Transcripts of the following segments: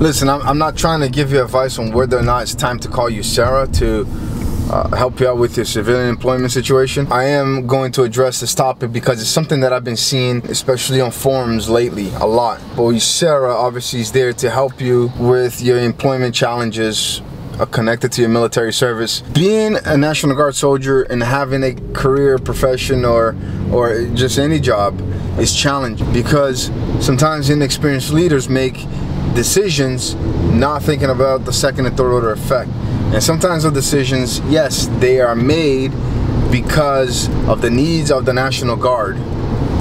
Listen, I'm not trying to give you advice on whether or not it's time to call USERRA to help you out with your civilian employment situation. I am going to address this topic because it's something that I've been seeing, especially on forums lately, a lot. But USERRA obviously is there to help you with your employment challenges connected to your military service. Being a National Guard soldier and having a career, profession, or just any job is challenging, because sometimes inexperienced leaders make decisions not thinking about the second and third order effect. And sometimes the decisions, yes, they are made because of the needs of the National Guard.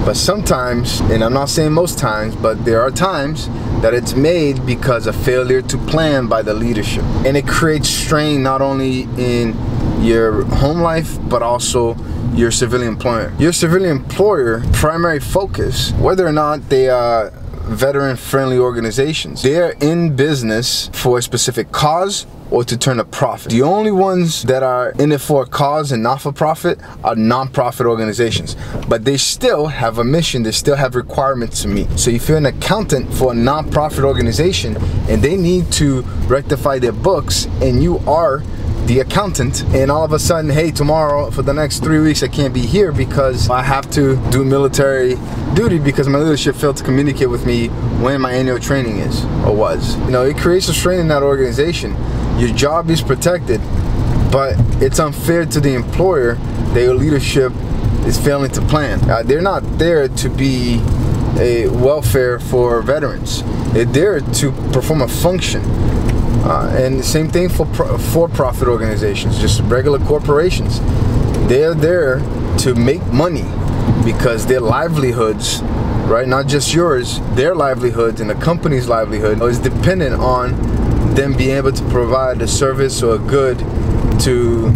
But sometimes, and I'm not saying most times, but there are times that it's made because of failure to plan by the leadership. And it creates strain not only in your home life, but also your civilian employer. Your civilian employer primary focus, whether or not they are veteran-friendly organizations, they're in business for a specific cause or to turn a profit. The only ones that are in it for a cause and not for profit are non-profit organizations, but they still have a mission, they still have requirements to meet. So if you're an accountant for a non-profit organization and they need to rectify their books and you are the accountant, and all of a sudden, hey, tomorrow for the next 3 weeks I can't be here because I have to do military duty because my leadership failed to communicate with me when my annual training is or was. You know, it creates a strain in that organization. Your job is protected, but it's unfair to the employer that your leadership is failing to plan. They're not there to be a welfare for veterans. They're there to perform a function. And the same thing for for-profit organizations, just regular corporations. They're there to make money because their livelihoods, right, not just yours, their livelihoods and the company's livelihood is dependent on them being able to provide a service or a good to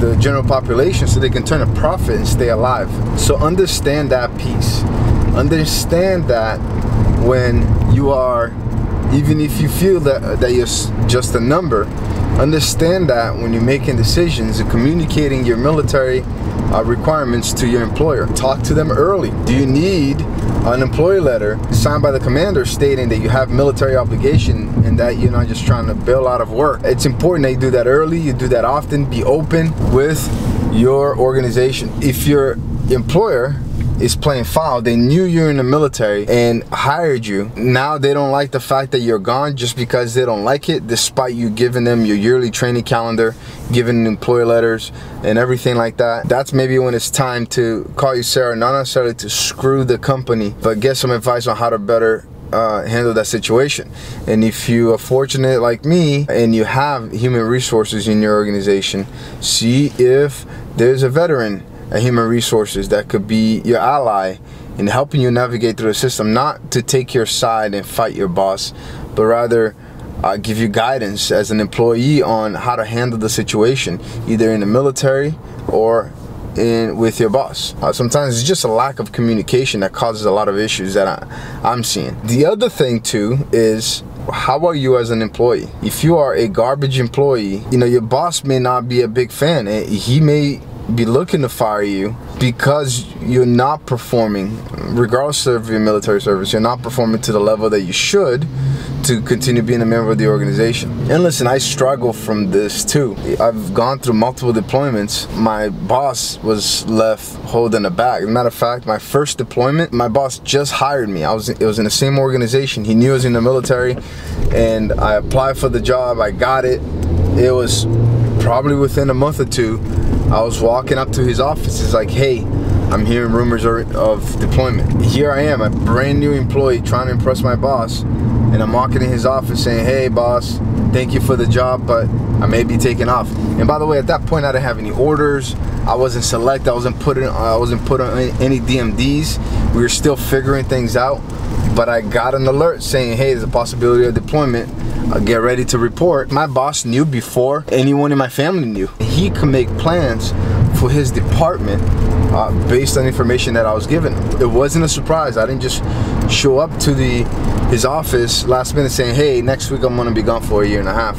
the general population so they can turn a profit and stay alive. So understand that piece. Understand that when you are, even if you feel that you're just a number, understand that when you're making decisions and communicating your military requirements to your employer, talk to them early. Do you need an employee letter signed by the commander stating that you have military obligation and that you're not just trying to bail out of work? It's important that you do that early, you do that often, be open with your organization. If your employer is playing foul, they knew you were in the military and hired you, now they don't like the fact that you're gone just because they don't like it, despite you giving them your yearly training calendar, giving employer letters and everything like that. That's maybe when it's time to call USERRA, not necessarily to screw the company, but get some advice on how to better handle that situation. And if you are fortunate like me and you have human resources in your organization, see if there's a veteran and human resources that could be your ally in helping you navigate through the system, not to take your side and fight your boss, but rather give you guidance as an employee on how to handle the situation, either in the military or with your boss. Sometimes it's just a lack of communication that causes a lot of issues that I'm seeing. The other thing too is, how are you as an employee? If you are a garbage employee, you know, your boss may not be a big fan. He may be looking to fire you because you're not performing, regardless of your military service, you're not performing to the level that you should to continue being a member of the organization. And listen, I struggle from this too. I've gone through multiple deployments. My boss was left holding the bag. As a matter of fact, my first deployment, my boss just hired me. It was in the same organization. He knew I was in the military, and I applied for the job. I got it. It was probably within a month or two, I was walking up to his office. It's like, hey, I'm hearing rumors of deployment. Here I am, a brand new employee trying to impress my boss, and I'm walking in his office saying, hey boss, thank you for the job, but I may be taking off. And by the way, at that point I didn't have any orders, I wasn't selected, I wasn't put on any DMDs. We were still figuring things out, but I got an alert saying, hey, there's a possibility of deployment. I'll get ready to report. My boss knew before anyone in my family knew. He could make plans for his department based on information that I was given. It wasn't a surprise. I didn't just show up to his office last minute saying, hey, next week I'm gonna be gone for a year and a half.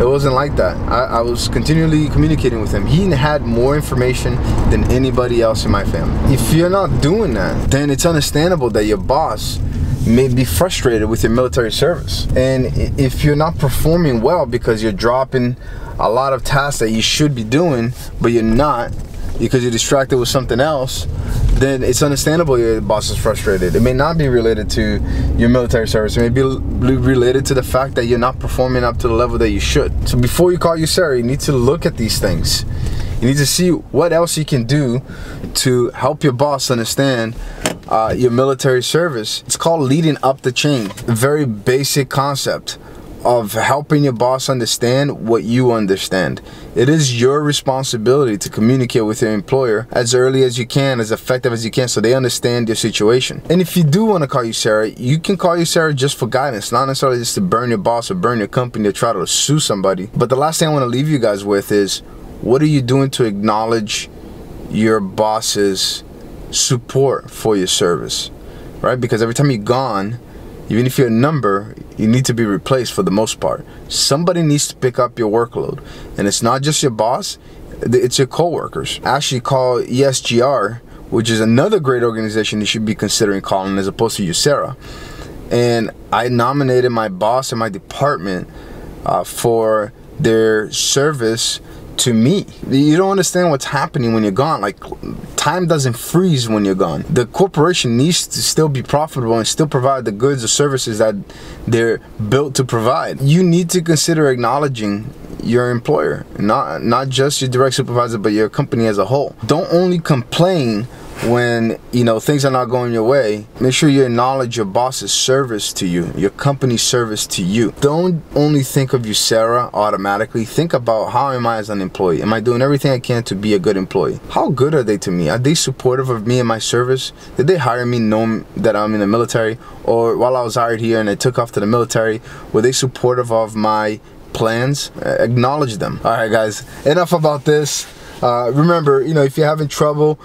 It wasn't like that. I was continually communicating with him. He had more information than anybody else in my family. If you're not doing that, then it's understandable that your boss may be frustrated with your military service. And if you're not performing well because you're dropping a lot of tasks that you should be doing, but you're not because you're distracted with something else, then it's understandable your boss is frustrated. It may not be related to your military service. It may be related to the fact that you're not performing up to the level that you should. So before you call USERRA, you need to look at these things. You need to see what else you can do to help your boss understand your military service. It's called leading up the chain. A very basic concept of helping your boss understand what you understand. It is your responsibility to communicate with your employer as early as you can, as effective as you can, so they understand your situation. And if you do want to call USERRA, you can call USERRA just for guidance, not necessarily just to burn your boss or burn your company or try to sue somebody. But the last thing I want to leave you guys with is, what are you doing to acknowledge your boss's support for your service, right? Because every time you're gone, even if you're a number, you need to be replaced for the most part. Somebody needs to pick up your workload. And it's not just your boss, it's your coworkers. Actually call ESGR, which is another great organization you should be considering calling as opposed to USERRA. And I nominated my boss and my department for their service to me. You don't understand what's happening when you're gone. Like, time doesn't freeze when you're gone. The corporation needs to still be profitable and still provide the goods or services that they're built to provide. You need to consider acknowledging your employer, not just your direct supervisor, but your company as a whole. Don't only complain when, you know, things are not going your way. Make sure you acknowledge your boss's service to you, your company's service to you. Don't only think of USERRA automatically. Think about, how am I as an employee? Am I doing everything I can to be a good employee? How good are they to me? Are they supportive of me and my service? Did they hire me knowing that I'm in the military? Or while I was hired here and I took off to the military, were they supportive of my plans? Acknowledge them. All right, guys, enough about this. Remember, you know, if you're having trouble,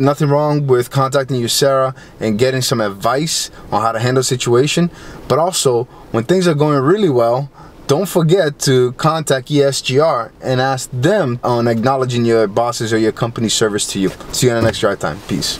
nothing wrong with contacting USERRA and getting some advice on how to handle the situation. But also, when things are going really well, don't forget to contact ESGR and ask them on acknowledging your boss's or your company's service to you. See you on the next drive time. Peace.